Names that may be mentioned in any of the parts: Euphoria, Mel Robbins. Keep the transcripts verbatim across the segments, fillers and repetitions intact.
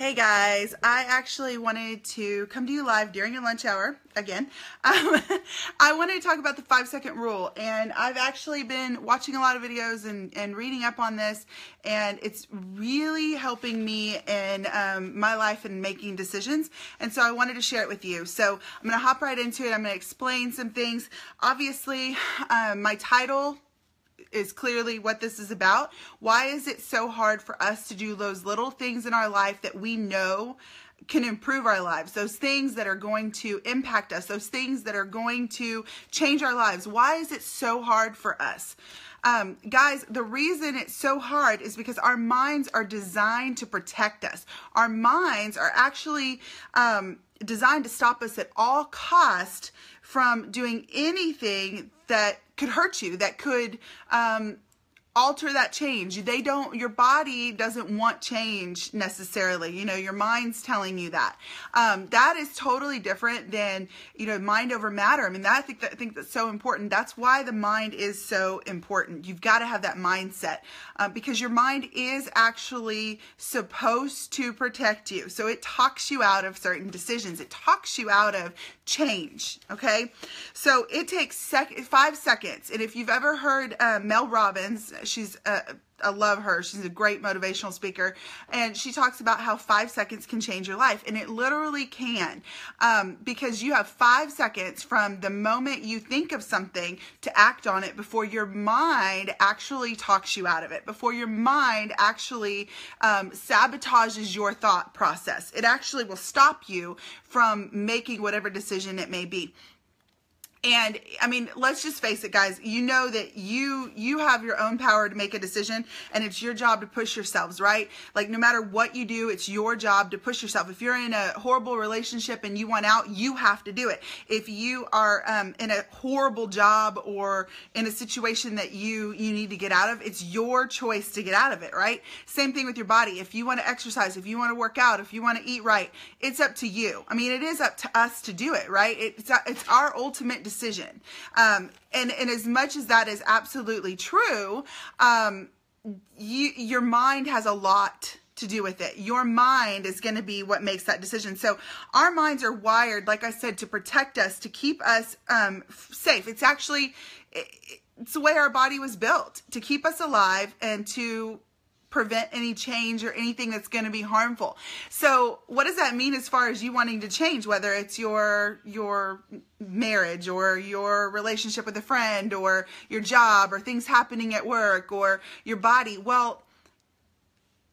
Hey guys, I actually wanted to come to you live during your lunch hour again. Um, I wanted to talk about the five second rule, and I've actually been watching a lot of videos and, and reading up on this, and it's really helping me in um, my life and making decisions. And so I wanted to share it with you. So I'm going to hop right into it. I'm going to explain some things. Obviously, um, my title is clearly what this is about. Why is it so hard for us to do those little things in our life that we know can improve our lives, those things that are going to impact us, those things that are going to change our lives? Why is it so hard for us? Um, guys, the reason it's so hard is because our minds are designed to protect us. Our minds are actually um, designed to stop us at all cost from doing anything that could hurt you, that could um, alter that change. They don't, your body doesn't want change necessarily. You know, your mind's telling you that. Um, that is totally different than, you know, mind over matter. I mean, that, I think that, I think that's so important. That's why the mind is so important. You've got to have that mindset uh, because your mind is actually supposed to protect you. So it talks you out of certain decisions. It talks you out of change. Okay. So it takes sec five seconds. And if you've ever heard uh, Mel Robbins, she's a, I love her. She's a great motivational speaker. And she talks about how five seconds can change your life. And it literally can, um, because you have five seconds from the moment you think of something to act on it before your mind actually talks you out of it, before your mind actually um, sabotages your thought process. It actually will stop you from making whatever decision it may be. And I mean, let's just face it, guys, you know that you, you have your own power to make a decision, and it's your job to push yourselves, right? Like, no matter what you do, it's your job to push yourself. If you're in a horrible relationship and you want out, you have to do it. If you are um, in a horrible job or in a situation that you, you need to get out of, it's your choice to get out of it, right? Same thing with your body. If you want to exercise, if you want to work out, if you want to eat right, it's up to you. I mean, it is up to us to do it, right? It's, it's our ultimate decision. decision. Um, and, and as much as that is absolutely true, um, you, your mind has a lot to do with it. Your mind is going to be what makes that decision. So our minds are wired, like I said, to protect us, to keep us um, safe. It's actually, it's the way our body was built, to keep us alive and to prevent any change or anything that's going to be harmful. So what does that mean as far as you wanting to change, whether it's your your marriage or your relationship with a friend or your job or things happening at work or your body? Well,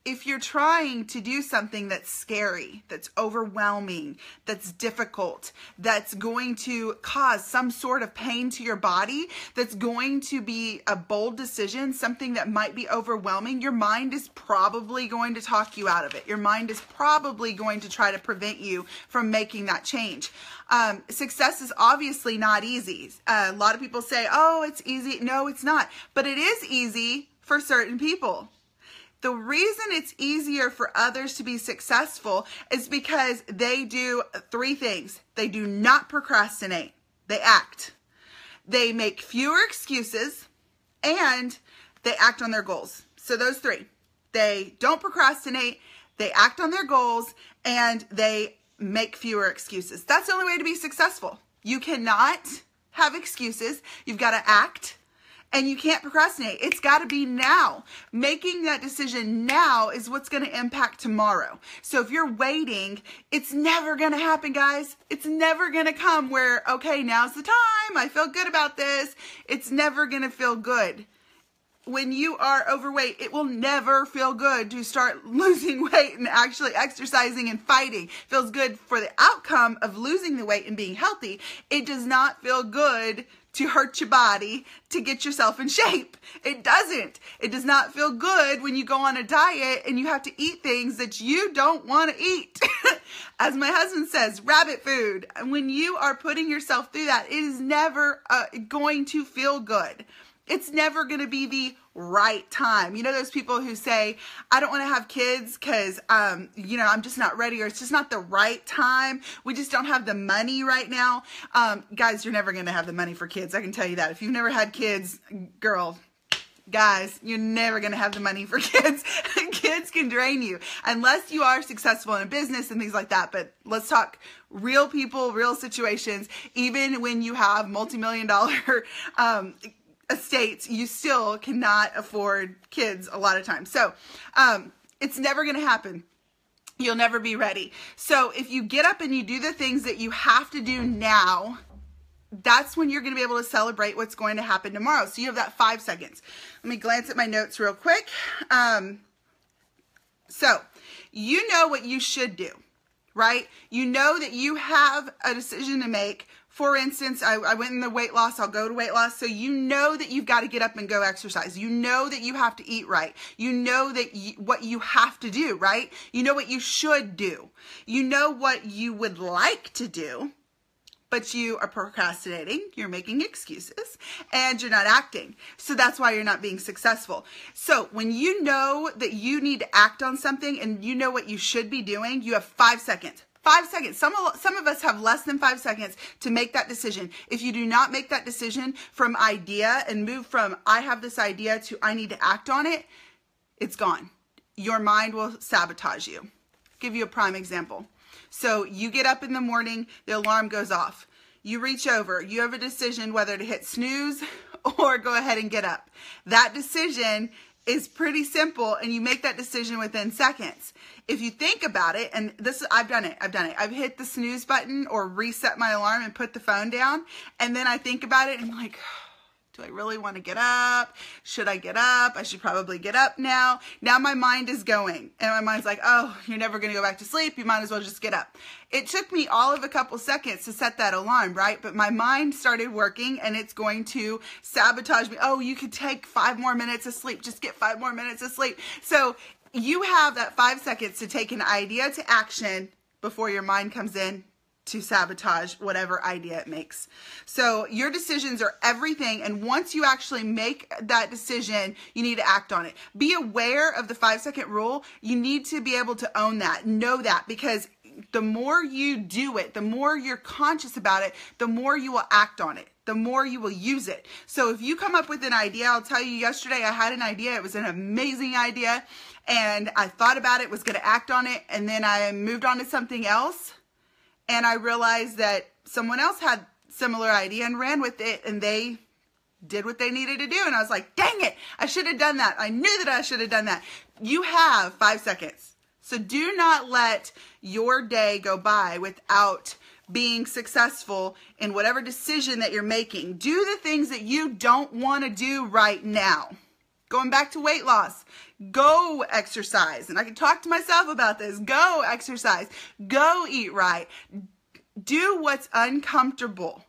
if you're trying to do something that's scary, that's overwhelming, that's difficult, that's going to cause some sort of pain to your body, that's going to be a bold decision, something that might be overwhelming, your mind is probably going to talk you out of it. Your mind is probably going to try to prevent you from making that change. Um, success is obviously not easy. Uh, a lot of people say, oh, it's easy. No, it's not. But it is easy for certain people. The reason it's easier for others to be successful is because they do three things. They do not procrastinate. They act. They make fewer excuses, and they act on their goals. So those three. They don't procrastinate, they act on their goals, and they make fewer excuses. That's the only way to be successful. You cannot have excuses. You've got to act. And you can't procrastinate. It's got to be now. Making that decision now is what's going to impact tomorrow. So if you're waiting, it's never going to happen, guys. It's never going to come where, okay, now's the time. I feel good about this. It's never going to feel good. When you are overweight, it will never feel good to start losing weight and actually exercising and fighting. It feels good for the outcome of losing the weight and being healthy. It does not feel good to hurt your body to get yourself in shape. It doesn't. It does not feel good when you go on a diet and you have to eat things that you don't want to eat. As my husband says, rabbit food. When you are putting yourself through that, it is never uh, going to feel good. It's never going to be the right time. You know those people who say, I don't want to have kids because, um, you know, I'm just not ready, or it's just not the right time. We just don't have the money right now. Um, guys, you're never going to have the money for kids. I can tell you that. If you've never had kids, girl, Guys, you're never going to have the money for kids. Kids can drain you unless you are successful in a business and things like that. But let's talk real people, real situations. Even when you have multi-million dollar um, estates, you still cannot afford kids a lot of times. So um, it's never going to happen. You'll never be ready. So if you get up and you do the things that you have to do now, that's when you're going to be able to celebrate what's going to happen tomorrow. So you have that five seconds. Let me glance at my notes real quick. Um, so you know what you should do, right? You know that you have a decision to make. For instance, I, I went in the weight loss, I'll go to weight loss. So you know that you've got to get up and go exercise. You know that you have to eat right. You know that you, what you have to do, right? You know what you should do. You know what you would like to do. But you are procrastinating, you're making excuses, and you're not acting. So that's why you're not being successful. So when you know that you need to act on something and you know what you should be doing, you have five seconds. Five seconds. Some, some of us have less than five seconds to make that decision. If you do not make that decision from idea and move from I have this idea to I need to act on it, it's gone. Your mind will sabotage you. I'll give you a prime example. So you get up in the morning, the alarm goes off. You reach over, you have a decision whether to hit snooze or go ahead and get up. That decision is pretty simple and you make that decision within seconds. If you think about it, and this I've done it, I've done it. I've hit the snooze button or reset my alarm and put the phone down, and then I think about it and I'm like, do I really want to get up? Should I get up? I should probably get up now. Now my mind is going. And my mind's like, oh, you're never going to go back to sleep. You might as well just get up. It took me all of a couple seconds to set that alarm, right? But my mind started working and it's going to sabotage me. Oh, you could take five more minutes of sleep. Just get five more minutes of sleep. So you have that five seconds to take an idea to action before your mind comes in to sabotage whatever idea it makes. So your decisions are everything, and once you actually make that decision, you need to act on it. Be aware of the five second rule. You need to be able to own that, know that, because the more you do it, the more you're conscious about it, the more you will act on it, the more you will use it. So if you come up with an idea, I'll tell you, yesterday I had an idea, it was an amazing idea, and I thought about it, was gonna act on it, and then I moved on to something else. And I realized that someone else had similar idea and ran with it, and they did what they needed to do. And I was like, dang it, I should have done that. I knew that I should have done that. You have five seconds. So do not let your day go by without being successful in whatever decision that you're making. Do the things that you don't want to do right now. Going back to weight loss, go exercise. And I can talk to myself about this. Go exercise. Go eat right. Do what's uncomfortable,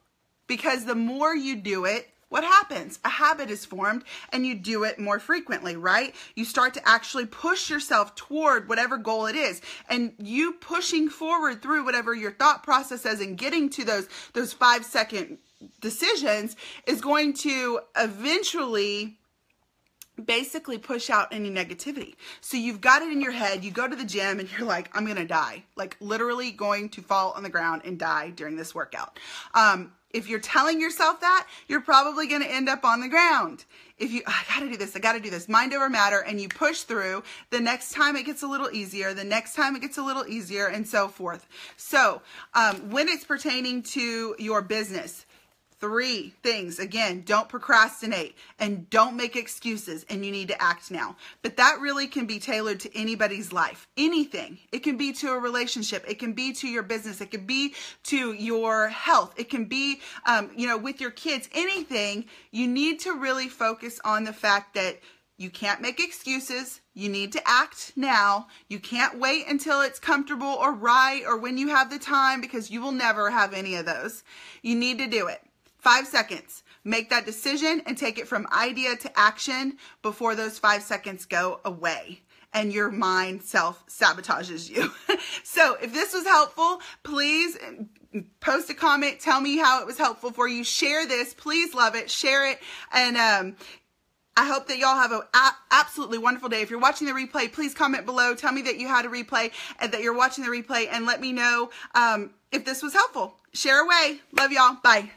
because the more you do it, what happens? A habit is formed and you do it more frequently, right? You start to actually push yourself toward whatever goal it is. And you pushing forward through whatever your thought process is and getting to those, those five second decisions is going to eventually basically push out any negativity. So you've got it in your head, you go to the gym and you're like, I'm gonna die, like literally going to fall on the ground and die during this workout. Um, if you're telling yourself that, you're probably gonna end up on the ground. If you, I gotta do this, I gotta do this, mind over matter, and you push through, the next time it gets a little easier, the next time it gets a little easier, and so forth. So um, when it's pertaining to your business, three things. Again, don't procrastinate and don't make excuses, and you need to act now. But that really can be tailored to anybody's life, anything. It can be to a relationship. It can be to your business. It can be to your health. It can be, um, you know, with your kids, anything. You need to really focus on the fact that you can't make excuses. You need to act now. You can't wait until it's comfortable or right or when you have the time, because you will never have any of those. You need to do it. Five seconds. Make that decision and take it from idea to action before those five seconds go away and your mind self-sabotages you. So if this was helpful, please post a comment. Tell me how it was helpful for you. Share this. Please love it. Share it. And um, I hope that y'all have an absolutely wonderful day. If you're watching the replay, please comment below. Tell me that you had a replay and that you're watching the replay, and let me know um, if this was helpful. Share away. Love y'all. Bye.